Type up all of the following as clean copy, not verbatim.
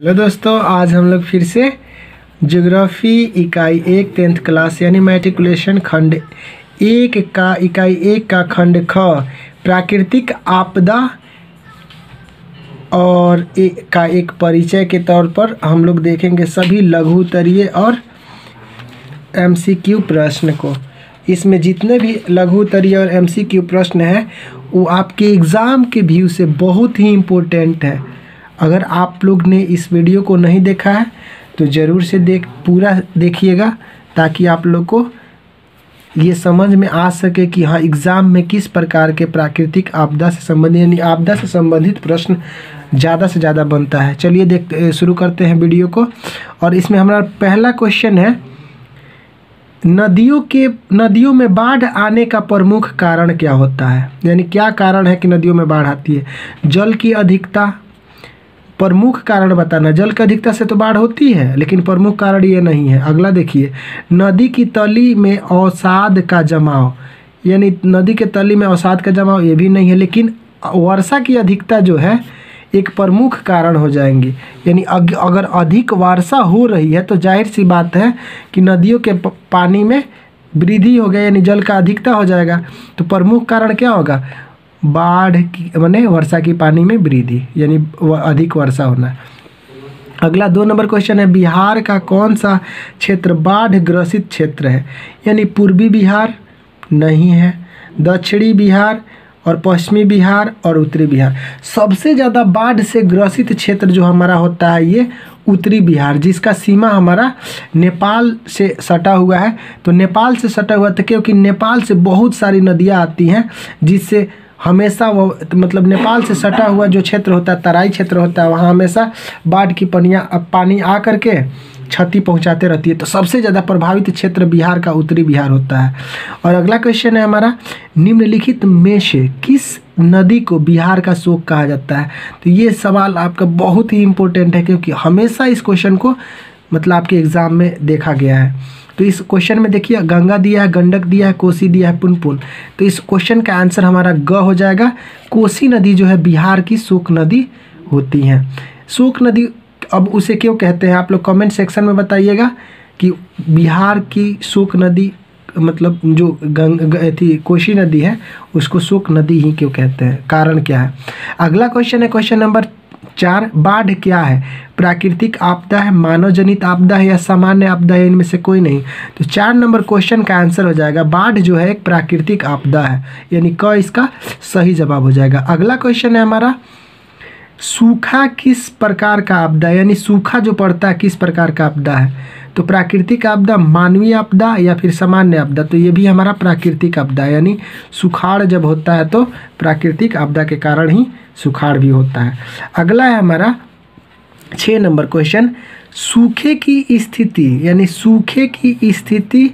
Hello दोस्तों, आज हम लोग फिर से ज्योग्राफी इकाई एक टेंथ क्लास यानी मैट्रिकुलेशन खंड एक का इकाई एक का खंड ख प्राकृतिक आपदा और का एक परिचय के तौर पर हम लोग देखेंगे सभी लघुत्तरीय और एमसीक्यू प्रश्न को। इसमें जितने भी लघुत्तरीय और एमसीक्यू प्रश्न हैं वो आपके एग्ज़ाम के व्यू से बहुत ही इम्पोर्टेंट है। अगर आप लोग ने इस वीडियो को नहीं देखा है तो ज़रूर से पूरा देखिएगा ताकि आप लोग को ये समझ में आ सके कि हाँ, एग्ज़ाम में किस प्रकार के प्राकृतिक आपदा से संबंधित यानी आपदा से संबंधित प्रश्न ज़्यादा से ज़्यादा बनता है। चलिए शुरू करते हैं वीडियो को। और इसमें हमारा पहला क्वेश्चन है, नदियों में बाढ़ आने का प्रमुख कारण क्या होता है, यानी क्या कारण है कि नदियों में बाढ़ आती है। जल की अधिकता प्रमुख कारण बताना। जल की अधिकता से तो बाढ़ होती है लेकिन प्रमुख कारण ये नहीं है। अगला देखिए, नदी की तली में अवसाद का जमाव, यानी नदी के तली में अवसाद का जमाव ये भी नहीं है, लेकिन वर्षा की अधिकता जो है एक प्रमुख कारण हो जाएंगी। यानी अगर अधिक वर्षा हो रही है तो जाहिर सी बात है कि नदियों के पानी में वृद्धि हो गया, यानी जल का अधिकता हो जाएगा। तो प्रमुख कारण क्या होगा, बाढ़ की माने वर्षा की पानी में वृद्धि, यानी अधिक वर्षा होना। अगला 2 नंबर क्वेश्चन है, बिहार का कौन सा क्षेत्र बाढ़ ग्रसित क्षेत्र है, यानी पूर्वी बिहार नहीं है, दक्षिणी बिहार और पश्चिमी बिहार और उत्तरी बिहार। सबसे ज़्यादा बाढ़ से ग्रसित क्षेत्र जो हमारा होता है ये उत्तरी बिहार, जिसका सीमा हमारा नेपाल से सटा हुआ है। तो नेपाल से सटा हुआ था क्योंकि नेपाल से बहुत सारी नदियाँ आती हैं, जिससे हमेशा वो मतलब नेपाल से सटा हुआ जो क्षेत्र होता है, तराई क्षेत्र होता है, वहाँ हमेशा बाढ़ की पानी आ करके क्षति पहुँचाते रहती है। तो सबसे ज़्यादा प्रभावित क्षेत्र बिहार का उत्तरी बिहार होता है। और अगला क्वेश्चन है हमारा, निम्नलिखित में से किस नदी को बिहार का शोक कहा जाता है। तो ये सवाल आपका बहुत ही इम्पोर्टेंट है क्योंकि हमेशा इस क्वेश्चन को मतलब आपके एग्ज़ाम में देखा गया है। तो इस क्वेश्चन में देखिए, गंगा दिया है, गंडक दिया है, कोसी दिया है, पुनपुन। तो इस क्वेश्चन का आंसर हमारा ग हो जाएगा। कोसी नदी जो है बिहार की शोक नदी होती है। शोक नदी अब उसे क्यों कहते हैं, आप लोग कमेंट सेक्शन में बताइएगा कि बिहार की शोक नदी मतलब जो कोसी नदी है उसको शोक नदी ही क्यों कहते हैं, कारण क्या है। अगला क्वेश्चन है क्वेश्चन नंबर 4, बाढ़ क्या है, प्राकृतिक आपदा है, मानव जनित आपदा है या सामान्य आपदा है, इनमें से कोई नहीं। तो 4 नंबर क्वेश्चन का आंसर हो जाएगा, बाढ़ जो है एक प्राकृतिक आपदा है, यानी क इसका सही जवाब हो जाएगा। अगला क्वेश्चन है हमारा, सूखा किस प्रकार का आपदा, यानी सूखा जो पड़ता है किस प्रकार का आपदा है। तो प्राकृतिक आपदा, मानवीय आपदा या फिर सामान्य आपदा। तो ये भी हमारा प्राकृतिक आपदा, यानी सुखाड़ जब होता है तो प्राकृतिक आपदा के कारण ही सुखाड़ भी होता है। अगला है हमारा 6 नंबर क्वेश्चन, सूखे की स्थिति यानी सूखे की स्थिति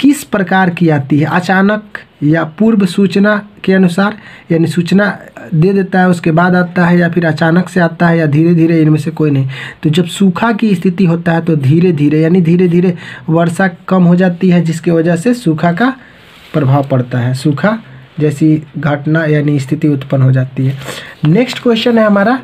किस प्रकार की आती है, अचानक या पूर्व सूचना के अनुसार, यानी सूचना दे देता है उसके बाद आता है, या फिर अचानक से आता है, या धीरे धीरे, इनमें से कोई नहीं। तो जब सूखा की स्थिति होता है तो धीरे धीरे, यानी धीरे धीरे वर्षा कम हो जाती है, जिसकी वजह से सूखा का प्रभाव पड़ता है, सूखा जैसी घटना यानी स्थिति उत्पन्न हो जाती है। नेक्स्ट क्वेश्चन है हमारा,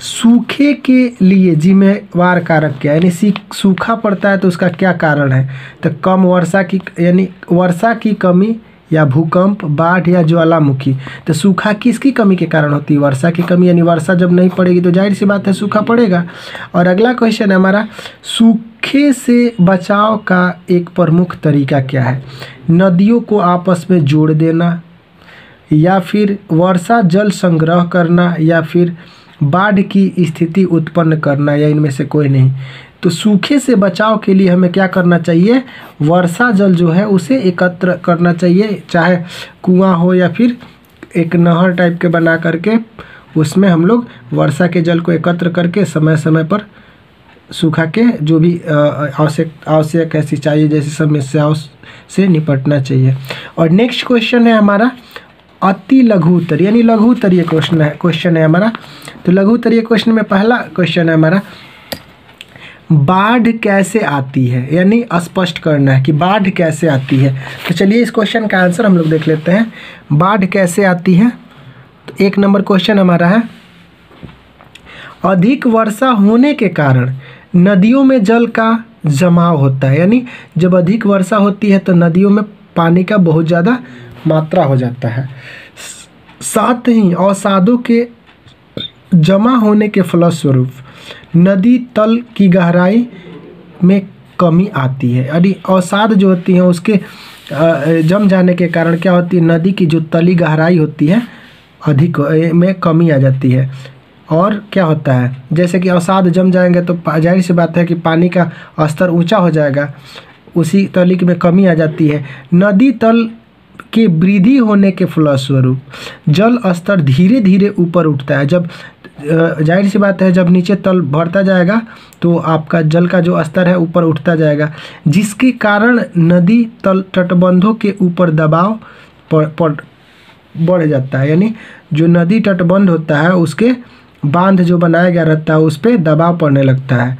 सूखे के लिए जिम्मेवार कारक क्या, यानी सूखा पड़ता है तो उसका क्या कारण है। तो कम वर्षा की यानी वर्षा की कमी या भूकंप, बाढ़ या ज्वालामुखी। तो सूखा किसकी कमी के कारण होती है, वर्षा की कमी, यानी वर्षा जब नहीं पड़ेगी तो जाहिर सी बात है सूखा पड़ेगा। और अगला क्वेश्चन है हमारा, सूखे से बचाव का एक प्रमुख तरीका क्या है, नदियों को आपस में जोड़ देना, या फिर वर्षा जल संग्रह करना, या फिर बाढ़ की स्थिति उत्पन्न करना, या इनमें से कोई नहीं। तो सूखे से बचाव के लिए हमें क्या करना चाहिए, वर्षा जल जो है उसे एकत्र करना चाहिए, चाहे कुआं हो या फिर एक नहर टाइप के बना करके उसमें हम लोग वर्षा के जल को एकत्र करके समय समय पर सूखा के जो भी आवश्यक है सिंचाई जैसी समस्याओं से निपटना चाहिए। और नेक्स्ट क्वेश्चन है हमारा अति लघुत्तरीय यानी लघुत्तरीय क्वेश्चन है हमारा। तो लघुत्तरीय क्वेश्चन में पहला क्वेश्चन है हमारा, बाढ़ कैसे आती है, यानी स्पष्ट करना है कि बाढ़ कैसे आती है। तो चलिए इस क्वेश्चन का आंसर हम लोग देख लेते हैं, बाढ़ कैसे आती है। तो 1 नंबर क्वेश्चन हमारा है, अधिक वर्षा होने के कारण नदियों में जल का जमाव होता है, यानी जब अधिक वर्षा होती है तो नदियों में पानी का बहुत ज़्यादा मात्रा हो जाता है। साथ ही अवसादों के जमा होने के फलस्वरूप नदी तल की गहराई में कमी आती है, यानी अवसाद जो होती हैं उसके जम जाने के कारण क्या होती है, नदी की जो तली गहराई होती है अधिक में कमी आ जाती है। और क्या होता है, जैसे कि अवसाद जम जाएंगे तो जाहिर सी बात है कि पानी का स्तर ऊंचा हो जाएगा, उसी तली में कमी आ जाती है। नदी तल के वृद्धि होने के फलस्वरूप जल स्तर धीरे धीरे ऊपर उठता है। जब जाहिर सी बात है जब नीचे तल बढ़ता जाएगा तो आपका जल का जो स्तर है ऊपर उठता जाएगा, जिसके कारण नदी तल तटबंधों के ऊपर दबाव बढ़ जाता है, यानी जो नदी तटबंध होता है उसके बांध जो बनाया गया रहता है उस पर दबाव पड़ने लगता है,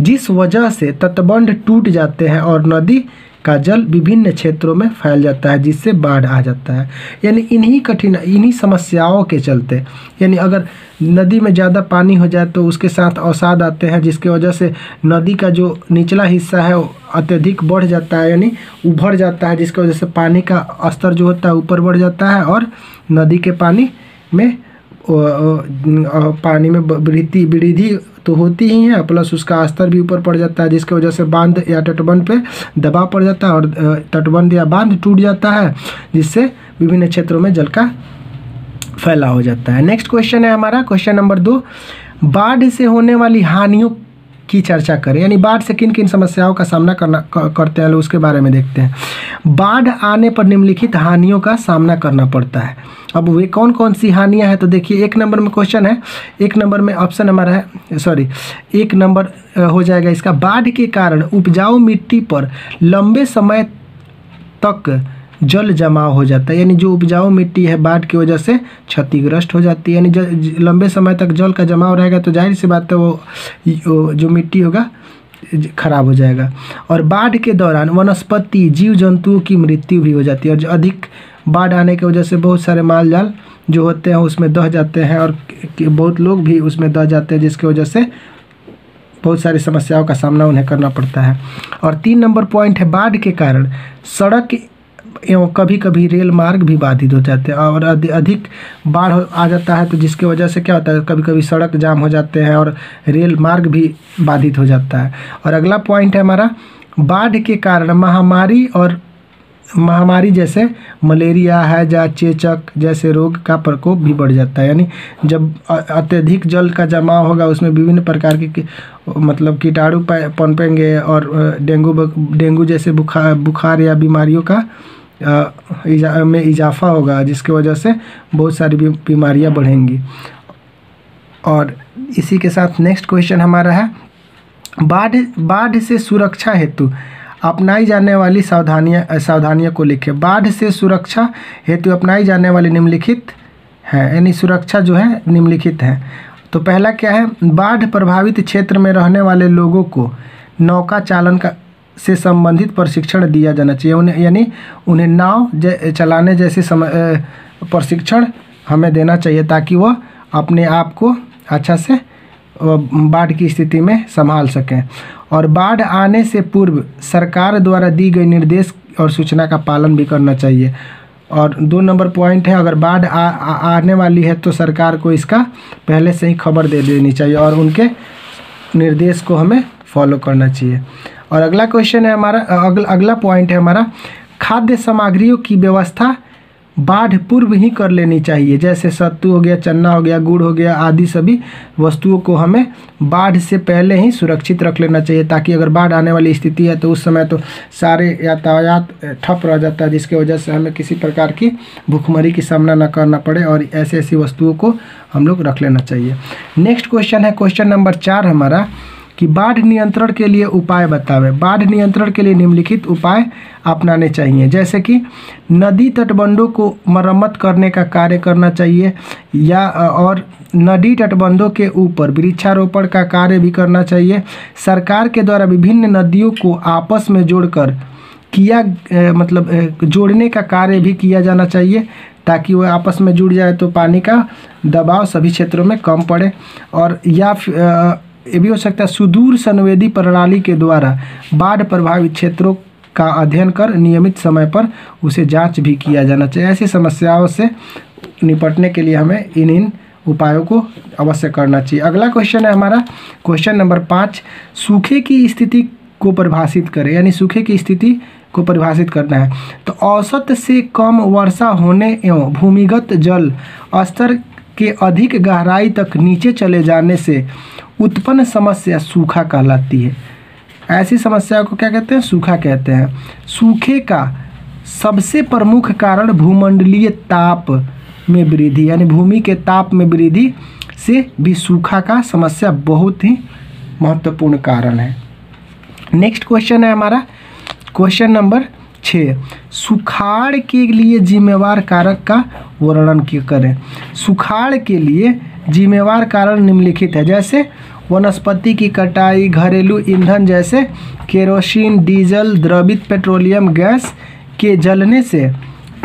जिस वजह से तटबंध टूट जाते हैं और नदी का जल विभिन्न क्षेत्रों में फैल जाता है, जिससे बाढ़ आ जाता है। यानी इन्हीं समस्याओं के चलते, यानी अगर नदी में ज़्यादा पानी हो जाए तो उसके साथ अवसाद आते हैं, जिसके वजह से नदी का जो निचला हिस्सा है अत्यधिक बढ़ जाता है, यानी उभर जाता है, जिसकी वजह से पानी का स्तर जो होता है ऊपर बढ़ जाता है और नदी के पानी में वृद्धि तो होती ही है, प्लस उसका स्तर भी ऊपर पड़ जाता है, जिसकी वजह से बांध या तटबंध पे दबाव पड़ जाता है और तटबंध या बांध टूट जाता है, जिससे विभिन्न क्षेत्रों में जल का फैलाव हो जाता है। नेक्स्ट क्वेश्चन है हमारा क्वेश्चन नंबर 2, बाढ़ से होने वाली हानियों की चर्चा करें, यानी बाढ़ से किन किन समस्याओं का सामना करते हैं उसके बारे में देखते हैं। बाढ़ आने पर निम्नलिखित हानियों का सामना करना पड़ता है। अब वे कौन कौन सी हानियां हैं, तो देखिए एक नंबर में क्वेश्चन है, एक नंबर में ऑप्शन हमारा है, एक नंबर हो जाएगा इसका, बाढ़ के कारण उपजाऊ मिट्टी पर लंबे समय तक जल जमाव हो जाता है, यानी जो उपजाऊ मिट्टी है बाढ़ की वजह से क्षतिग्रस्त हो जाती है, यानी लंबे समय तक जल का जमाव रहेगा तो जाहिर सी बात है वो जो मिट्टी होगा खराब हो जाएगा। और बाढ़ के दौरान वनस्पति जीव जंतुओं की मृत्यु भी हो जाती है, और जो अधिक बाढ़ आने की वजह से बहुत सारे माल जाल जो होते हैं उसमें दह जाते हैं और बहुत लोग भी उसमें दह जाते हैं, जिसकी वजह से बहुत सारी समस्याओं का सामना उन्हें करना पड़ता है। और 3 नंबर पॉइंट है, बाढ़ के कारण सड़क एवं कभी कभी रेल मार्ग भी बाधित हो जाते हैं, और अधिक बाढ़ आ जाता है तो जिसकी वजह से क्या होता है, कभी कभी सड़क जाम हो जाते हैं और रेल मार्ग भी बाधित हो जाता है। और अगला पॉइंट है हमारा, बाढ़ के कारण महामारी जैसे मलेरिया, हैजा, चेचक जैसे रोग का प्रकोप भी बढ़ जाता है, यानी जब अत्यधिक जल का जमाव होगा उसमें विभिन्न प्रकार के कीटाणु पनपेंगे और डेंगू जैसे बुखार या बीमारियों का में इजाफा होगा, जिसकी वजह से बहुत सारी बीमारियां बढ़ेंगी। और इसी के साथ नेक्स्ट क्वेश्चन हमारा है, बाढ़ से सुरक्षा हेतु अपनाई जाने वाली सावधानियाँ को लिखें। बाढ़ से सुरक्षा हेतु अपनाई जाने वाली निम्नलिखित है, यानी सुरक्षा जो है निम्नलिखित है। तो पहला क्या है, बाढ़ प्रभावित क्षेत्र में रहने वाले लोगों को नौका चालन से संबंधित प्रशिक्षण दिया जाना चाहिए, उन्हें नाव चलाने जैसे प्रशिक्षण हमें देना चाहिए ताकि वह अपने आप को अच्छा से बाढ़ की स्थिति में संभाल सकें। और बाढ़ आने से पूर्व सरकार द्वारा दी गई निर्देश और सूचना का पालन भी करना चाहिए। और 2 नंबर पॉइंट है, अगर बाढ़ आने वाली है तो सरकार को इसका पहले से ही खबर दे देनी चाहिए और उनके निर्देश को हमें फॉलो करना चाहिए। और अगला क्वेश्चन है हमारा, अगला पॉइंट है हमारा, खाद्य सामग्रियों की व्यवस्था बाढ़ पूर्व ही कर लेनी चाहिए, जैसे सत्तू हो गया, चना हो गया, गुड़ हो गया आदि सभी वस्तुओं को हमें बाढ़ से पहले ही सुरक्षित रख लेना चाहिए, ताकि अगर बाढ़ आने वाली स्थिति है तो उस समय तो सारे यातायात ठप रह जाता है, जिसकी वजह से हमें किसी प्रकार की भूखमरी की सामना न करना पड़े और ऐसी वस्तुओं को हम लोग रख लेना चाहिए। नेक्स्ट क्वेश्चन है क्वेश्चन नंबर 4 हमारा, कि बाढ़ नियंत्रण के लिए उपाय बतावें। बाढ़ नियंत्रण के लिए निम्नलिखित उपाय अपनाने चाहिए, जैसे कि नदी तटबंधों को मरम्मत करने का कार्य करना चाहिए और नदी तटबंधों के ऊपर वृक्षारोपण का कार्य भी करना चाहिए। सरकार के द्वारा विभिन्न नदियों को आपस में जोड़ने का कार्य भी किया जाना चाहिए ताकि वह आपस में जुड़ जाए तो पानी का दबाव सभी क्षेत्रों में कम पड़े। और या ये भी हो सकता है सुदूर संवेदी प्रणाली के द्वारा बाढ़ प्रभावित क्षेत्रों का अध्ययन कर नियमित समय पर उसे जांच भी किया जाना चाहिए। ऐसी समस्याओं से निपटने के लिए हमें इन उपायों को अवश्य करना चाहिए। अगला क्वेश्चन है हमारा क्वेश्चन नंबर 5, सूखे की स्थिति को परिभाषित करें, यानी सूखे की स्थिति को परिभाषित करना है। तो औसत से कम वर्षा होने एवं भूमिगत जल स्तर के अधिक गहराई तक नीचे चले जाने से उत्पन्न समस्या सूखा कहलाती है। ऐसी समस्या को क्या कहते हैं? सूखा कहते हैं। सूखे का सबसे प्रमुख कारण भूमंडलीय ताप में वृद्धि, यानी भूमि के ताप में वृद्धि से भी सूखा का समस्या बहुत ही महत्वपूर्ण कारण है। नेक्स्ट क्वेश्चन है हमारा क्वेश्चन नंबर 6, सुखाड़ के लिए जिम्मेवार कारक का वर्णन करें। सुखाड़ के लिए जिम्मेवार कारण निम्नलिखित है, जैसे वनस्पति की कटाई, घरेलू ईंधन जैसे केरोसिन, डीजल, द्रवित पेट्रोलियम गैस के जलने से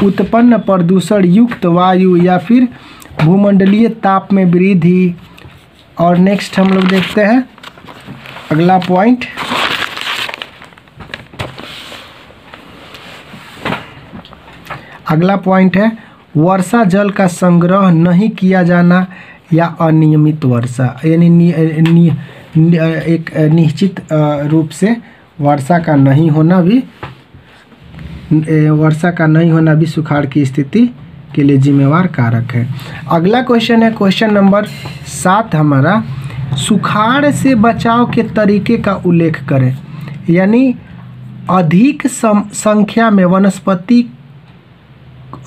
उत्पन्न प्रदूषण युक्त वायु, या फिर भूमंडलीय ताप में वृद्धि। और नेक्स्ट हम लोग देखते हैं अगला पॉइंट, अगला पॉइंट है वर्षा जल का संग्रह नहीं किया जाना या अनियमित वर्षा, यानी एक निश्चित रूप से वर्षा का नहीं होना भी सुखाड़ की स्थिति के लिए जिम्मेवार कारक है। अगला क्वेश्चन है क्वेश्चन नंबर 7 हमारा, सुखाड़ से बचाव के तरीके का उल्लेख करें, यानी अधिक संख्या में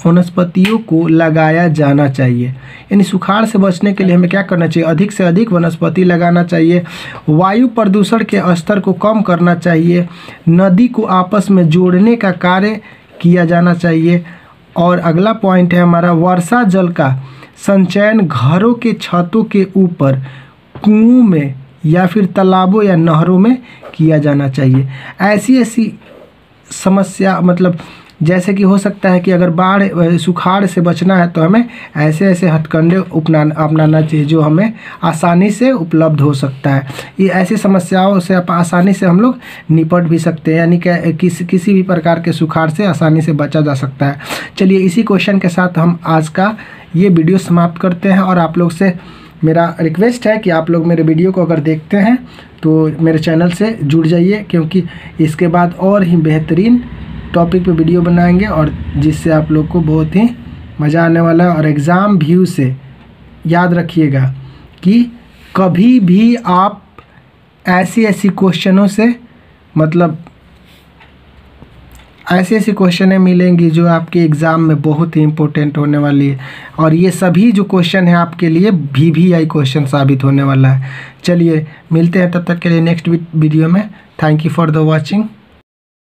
वनस्पतियों को लगाया जाना चाहिए। यानी सुखाड़ से बचने के लिए हमें क्या करना चाहिए? अधिक से अधिक वनस्पति लगाना चाहिए, वायु प्रदूषण के स्तर को कम करना चाहिए, नदी को आपस में जोड़ने का कार्य किया जाना चाहिए। और अगला पॉइंट है हमारा, वर्षा जल का संचयन घरों के छतों के ऊपर कुओं में या फिर तालाबों या नहरों में किया जाना चाहिए। ऐसी समस्या मतलब जैसे कि हो सकता है कि अगर बाढ़ सुखाड़ से बचना है तो हमें ऐसे हथकंडे अपनाना चाहिए जो हमें आसानी से उपलब्ध हो सकता है। ये ऐसी समस्याओं से आसानी से हम लोग निपट भी सकते हैं, यानी कि किसी भी प्रकार के सुखाड़ से आसानी से बचा जा सकता है। चलिए इसी क्वेश्चन के साथ हम आज का ये वीडियो समाप्त करते हैं। और आप लोग से मेरा रिक्वेस्ट है कि आप लोग मेरे वीडियो को अगर देखते हैं तो मेरे चैनल से जुड़ जाइए, क्योंकि इसके बाद और ही बेहतरीन टॉपिक पे वीडियो बनाएंगे और जिससे आप लोग को बहुत ही मज़ा आने वाला है। और एग्ज़ाम व्यू से याद रखिएगा कि कभी भी आप ऐसी क्वेश्चनों से मतलब ऐसी क्वेश्चनें मिलेंगी जो आपके एग्ज़ाम में बहुत ही इम्पोर्टेंट होने वाली है। और ये सभी जो क्वेश्चन हैं आपके लिए VVI क्वेश्चन साबित होने वाला है। चलिए मिलते हैं, तब तक के लिए नेक्स्ट वीडियो में। Thank you for the watching.